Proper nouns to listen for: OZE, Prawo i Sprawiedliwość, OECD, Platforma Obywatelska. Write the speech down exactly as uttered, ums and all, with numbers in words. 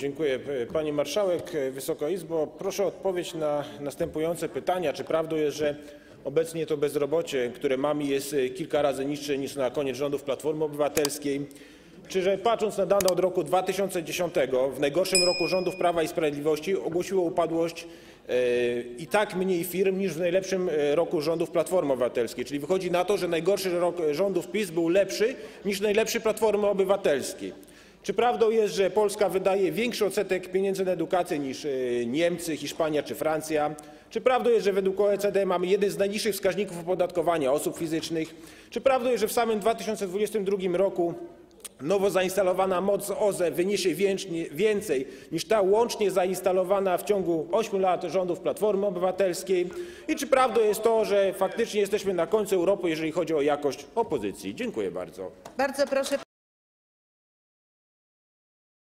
Dziękuję. Pani Marszałek, Wysoka Izbo, proszę o odpowiedź na następujące pytania. Czy prawdą jest, że obecnie to bezrobocie, które mamy, jest kilka razy niższe niż na koniec rządów Platformy Obywatelskiej? Czy że patrząc na dane od roku dwa tysiące dziesiątego, w najgorszym roku rządów Prawa i Sprawiedliwości ogłosiło upadłość i tak mniej firm niż w najlepszym roku rządów Platformy Obywatelskiej? Czyli wychodzi na to, że najgorszy rok rządów PiS był lepszy niż najlepszy Platformy Obywatelskiej. Czy prawdą jest, że Polska wydaje większy odsetek pieniędzy na edukację niż Niemcy, Hiszpania czy Francja? Czy prawdą jest, że według O E C D mamy jeden z najniższych wskaźników opodatkowania osób fizycznych? Czy prawdą jest, że w samym dwa tysiące dwudziestym drugim roku nowo zainstalowana moc O Z E wyniesie więcej niż ta łącznie zainstalowana w ciągu ośmiu lat rządów Platformy Obywatelskiej? I czy prawdą jest to, że faktycznie jesteśmy na końcu Europy, jeżeli chodzi o jakość opozycji? Dziękuję bardzo. Bardzo proszę.